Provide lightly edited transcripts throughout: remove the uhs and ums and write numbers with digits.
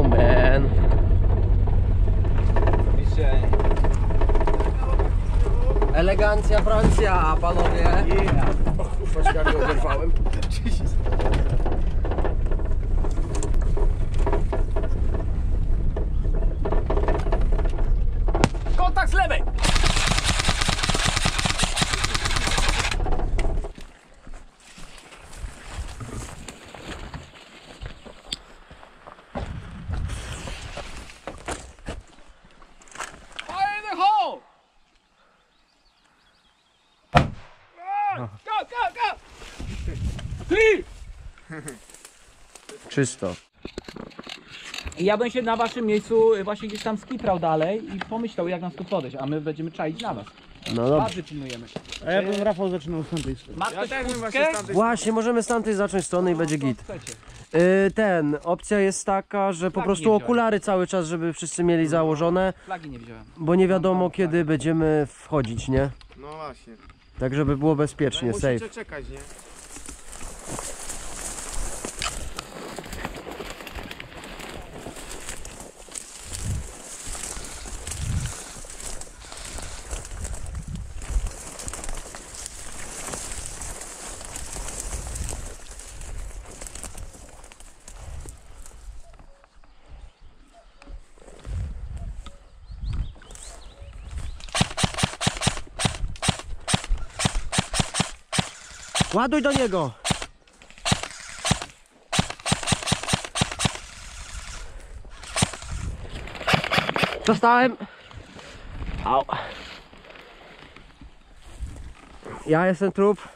Oh man. Elegancja Francja, panowie. Poczekaj, nie oderwałem. Kontakt z lewej! Czysto. Ja bym się na waszym miejscu właśnie gdzieś tam skiprał dalej i pomyślał, jak nas tu podejść, a my będziemy czaić na was. No dobrze. Bardzo pilnujemy. A ja bym, Rafał, zaczynał z tamtej strony. Ja też bym właśnie z tamtej... Właśnie, możemy z tamtej zacząć strony i będzie git. Ten, opcja jest taka, że po prostu okulary cały czas, żeby wszyscy mieli założone. Flagi nie wziąłem. Bo nie wiadomo, kiedy będziemy wchodzić, nie? No właśnie. Tak, żeby było bezpiecznie, safe. Musicie czekać, nie? Ładuj do niego! Dostałem! Au! Ja jestem trup.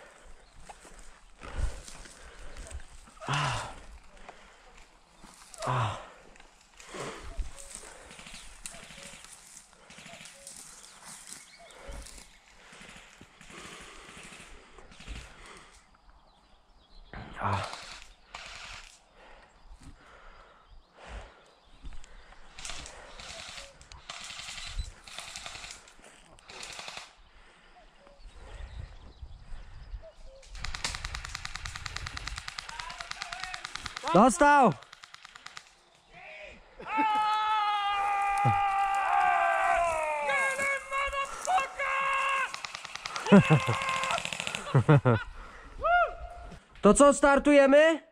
Dostał! To co, startujemy?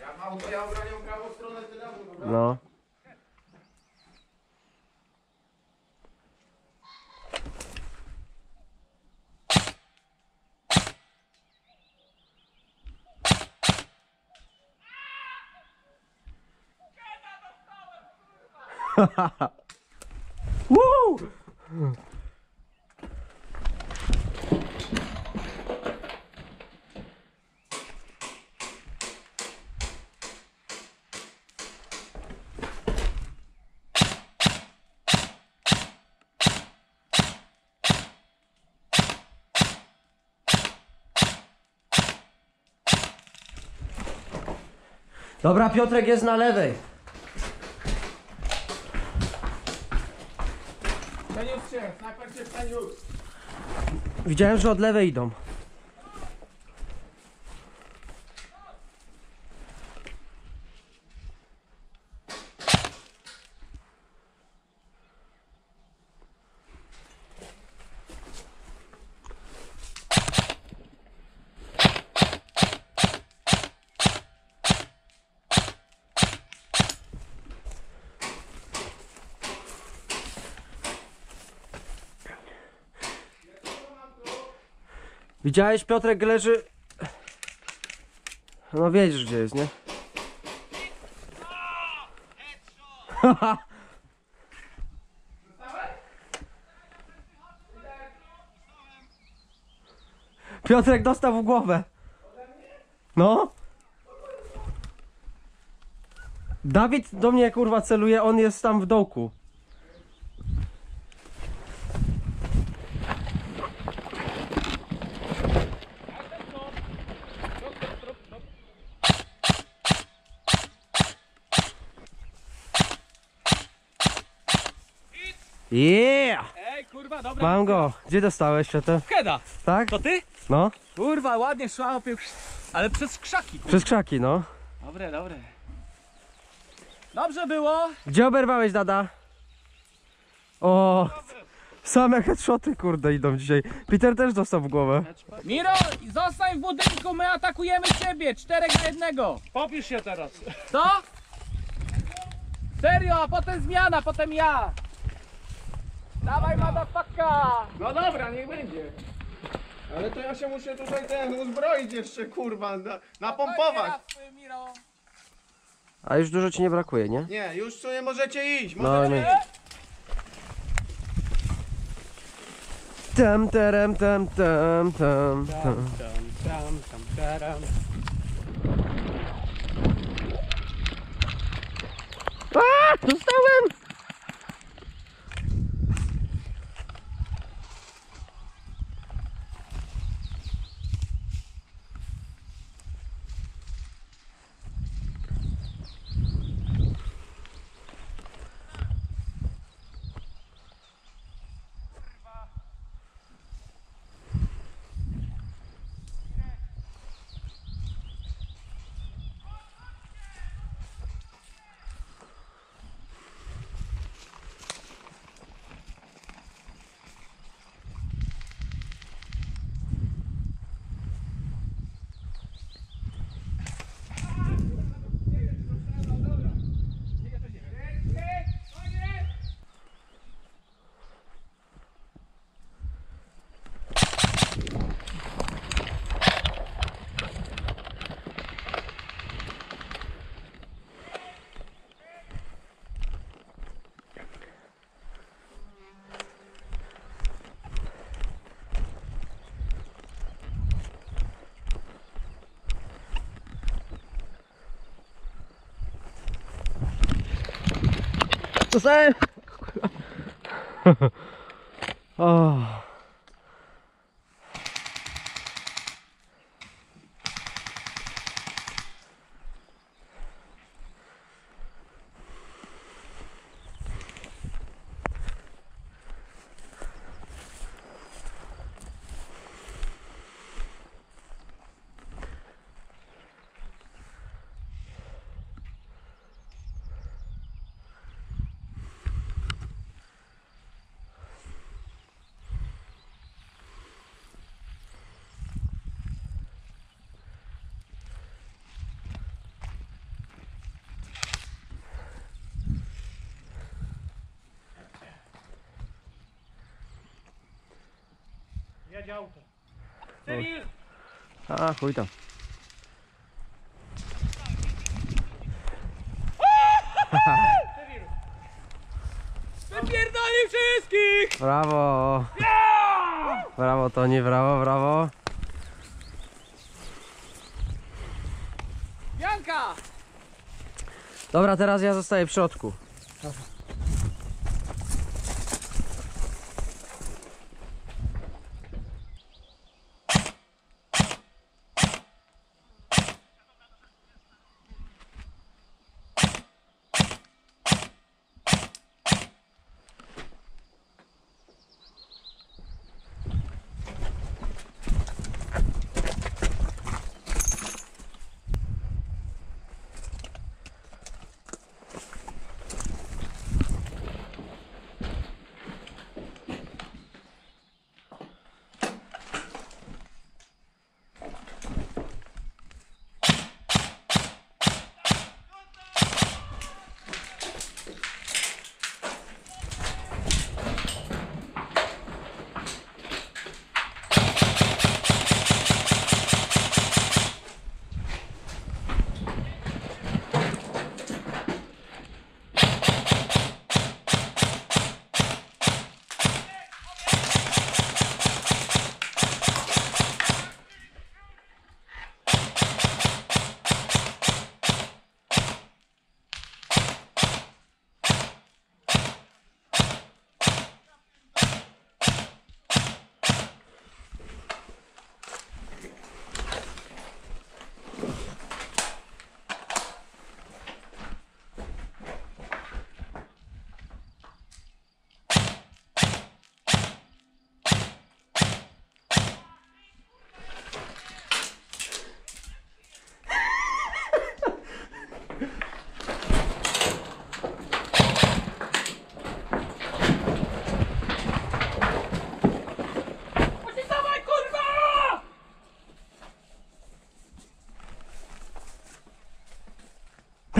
Ja obraniam prawą stronę, ty dawno, dobra? No. Woo! Dobra, Piotrek jest na lewej. Widziałem, że od lewej idą. Widziałeś, Piotrek leży. No wiesz, gdzie jest, nie? Piotrek dostał w głowę. No? Dawid do mnie, kurwa, celuje, on jest tam w dołku. Yeah! Ej, kurwa, dobra. Mam go. Gdzie dostałeś to? Heda. Tak? To ty? No. Kurwa, ładnie szła, opił. Ale przez krzaki. Przez krzaki, no. Dobre, dobre. Dobrze było. Gdzie oberwałeś, Dada? O, same headshoty, kurde, idą dzisiaj. Peter też dostał w głowę. Miro, zostań w budynku, my atakujemy ciebie. 4 na 1. Popisz się teraz. Co? Serio, a potem zmiana, potem ja. Dawaj, madafatka. No dobra, niech będzie. Ale to ja się muszę tutaj uzbroić jeszcze, kurwa, napompować. A już dużo ci nie brakuje, nie? Nie, już sobie możecie iść. No nie. Tam, tam, tam, tam, tam, tam, tam. Aaa, dostałem! Dostałem! O. Auto. A, chuj tam. Wypierdali wszystkich! Brawo! Brawo, Toni, brawo, brawo. Janka! Dobra, teraz ja zostaję w środku.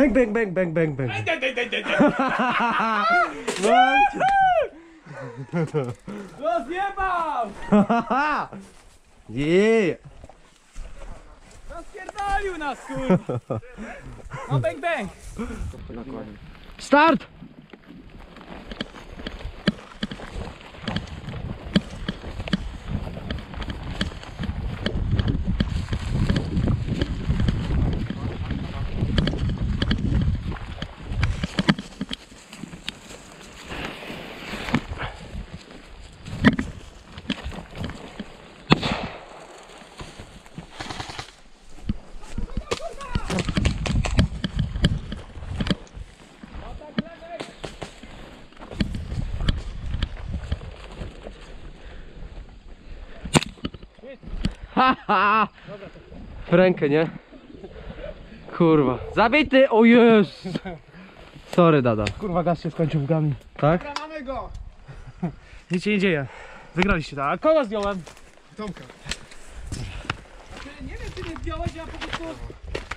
Bang, bang, bang, bang, bang, bang. Rozjebał! Yeah. Rozpierdolił nas, kurwa! No bang, bang! Start! Haha! W rękę, nie? Kurwa. Zabity! O Jezus! Sorry, Dada. Kurwa, gaz się skończył w gami. Tak? Dobra, mamy go! Nic się nie dzieje. Wygraliście, tak? A kogo zdjąłem? Tomka. Znaczy, nie wiem, czy mnie zdjąłeś, ja po prostu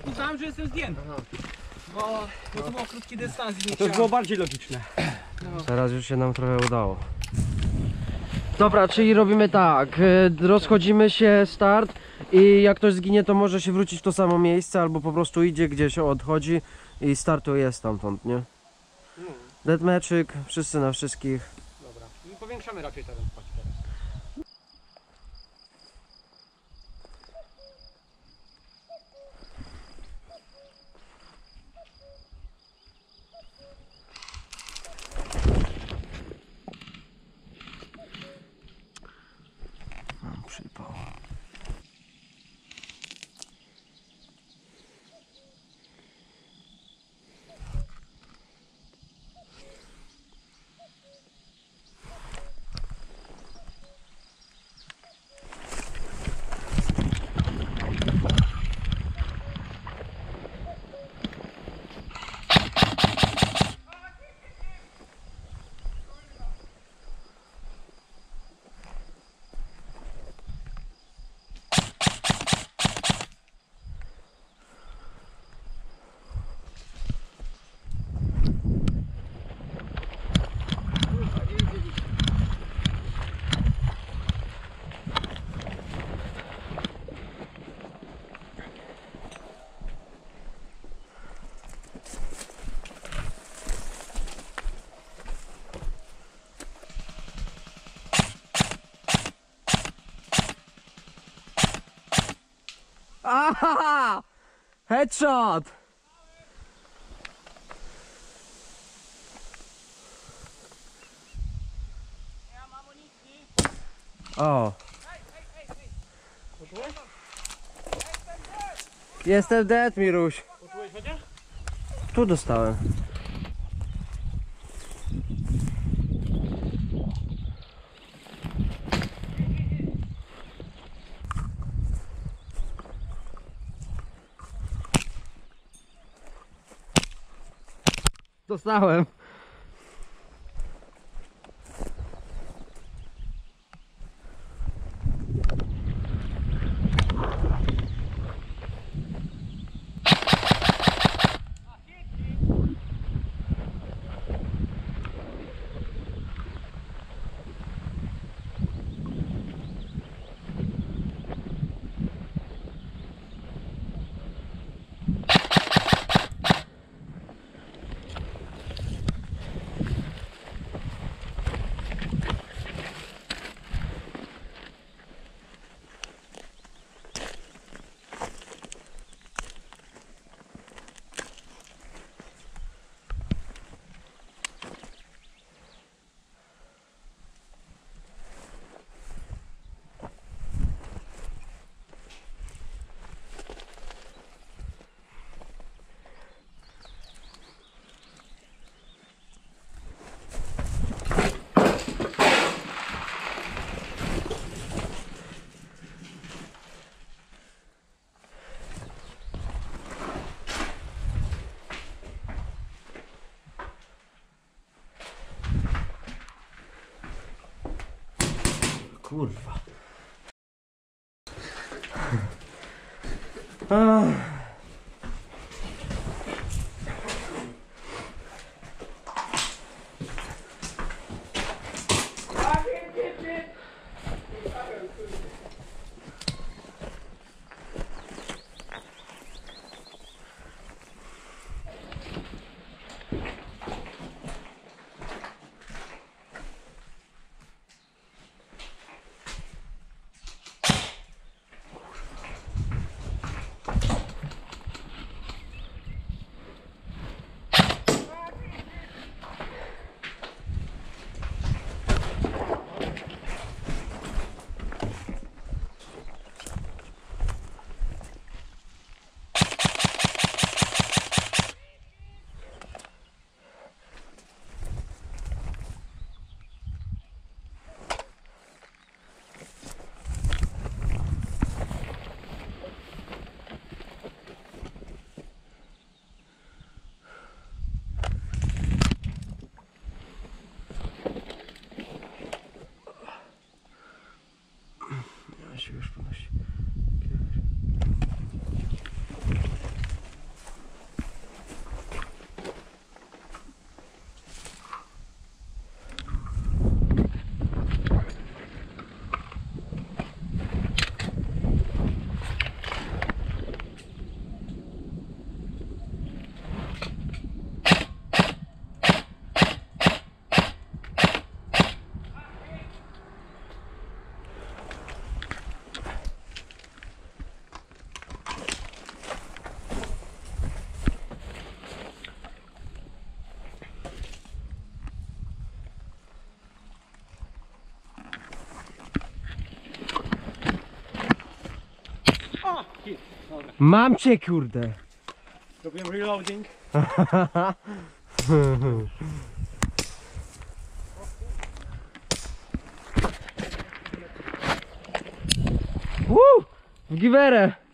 uznałem, że jestem zdjęty. Bo to było krótki dystans i nie chciałem. To było bardziej logiczne. No. Teraz już się nam trochę udało. Dobra, czyli robimy tak, rozchodzimy się, start i jak ktoś zginie, to może się wrócić w to samo miejsce albo po prostu idzie gdzieś, odchodzi i startuje stamtąd, nie? Deathmatchik, wszyscy na wszystkich. Dobra, i powiększamy raczej teren. Aha! Headshot! Ja mam amunicji. O! Poczułeś? Jestem dead, Miruś. Poczułeś wodę? Tu dostałem. Dostałem. Kurwa. Mam cię, kurde. Robię reloading. Woo! W giwerę.